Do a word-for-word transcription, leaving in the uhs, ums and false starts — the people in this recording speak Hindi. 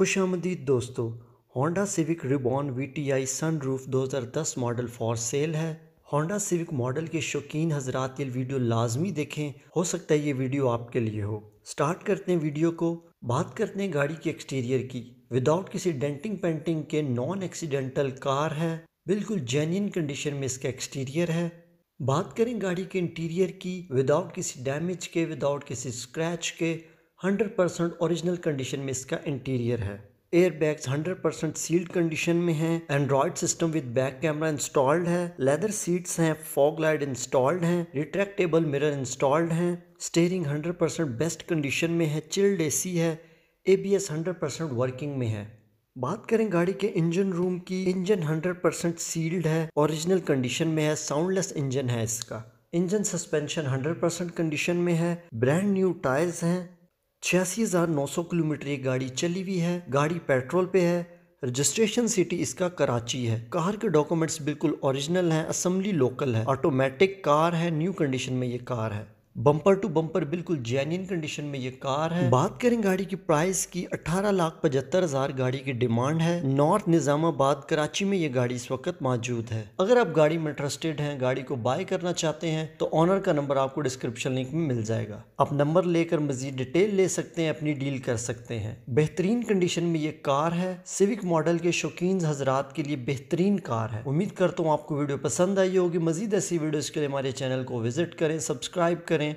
खुशामदीद दोस्तों, Honda Civic reborn V T I sunroof दो हज़ार दस मॉडल फॉर सेल है। होंडा सिविक मॉडल के शौकीन हजरात ये वीडियो लाजमी देखें, हो सकता है ये वीडियो आपके लिए हो। स्टार्ट करते हैं वीडियो को। बात करते हैं गाड़ी के एक्सटीरियर की। विदाउट किसी डेंटिंग पेंटिंग के नॉन एक्सीडेंटल कार है, बिल्कुल जेन्युइन कंडीशन में इसका एक्सटीरियर है। बात करें गाड़ी के इंटीरियर की, विदाउट किसी डैमेज के, विदाउट किसी स्क्रैच के, हंड्रेड परसेंट औरिजिनल कंडीशन में इसका इंटीरियर है। Airbags hundred percent sealed condition में हैं, Android system with back camera installed है, लेदर सीट्स हैं, फॉग लाइट इंस्टॉल्ड हैं, रिट्रैक्टेबल मिरर इंस्टॉल्ड हैं, steering hundred percent best condition में है, चिल्ड एसी है, A B S hundred percent working में है। बात करें गाड़ी के इंजन रूम की, इंजन हंड्रेड परसेंट सील्ड है, ओरिजिनल कंडीशन में है, साउंडलेस इंजन है इसका। Engine suspension hundred percent condition में है, ब्रांड न्यू टायर्स हैं। छियासी हज़ार नौ सौ किलोमीटर ये गाड़ी चली हुई है, गाड़ी पेट्रोल पे है, रजिस्ट्रेशन सिटी इसका कराची है। कार के डॉक्यूमेंट्स बिल्कुल ओरिजिनल हैं, असम्बली लोकल है, ऑटोमेटिक कार है, न्यू कंडीशन में ये कार है, बम्पर टू बम्पर बिल्कुल जेन्युइन कंडीशन में ये कार है। बात करें गाड़ी की प्राइस की, अठारह लाख पचहत्तर हज़ार गाड़ी की डिमांड है। नॉर्थ निज़ामाबाद कराची में ये गाड़ी इस वक्त मौजूद है। अगर आप गाड़ी में इंटरेस्टेड हैं, गाड़ी को बाय करना चाहते हैं, तो ऑनर का नंबर आपको डिस्क्रिप्शन लिंक में मिल जाएगा। आप नंबर लेकर मज़ीद डिटेल ले सकते हैं, अपनी डील कर सकते हैं। बेहतरीन कंडीशन में ये कार है, सिविक मॉडल के शौकीन हजरात के लिए बेहतरीन कार है। उम्मीद करता हूँ आपको वीडियो पसंद आई होगी। मज़ीद ऐसी वीडियोज़ के लिए हमारे चैनल को विजिट करें, सब्सक्राइब करें।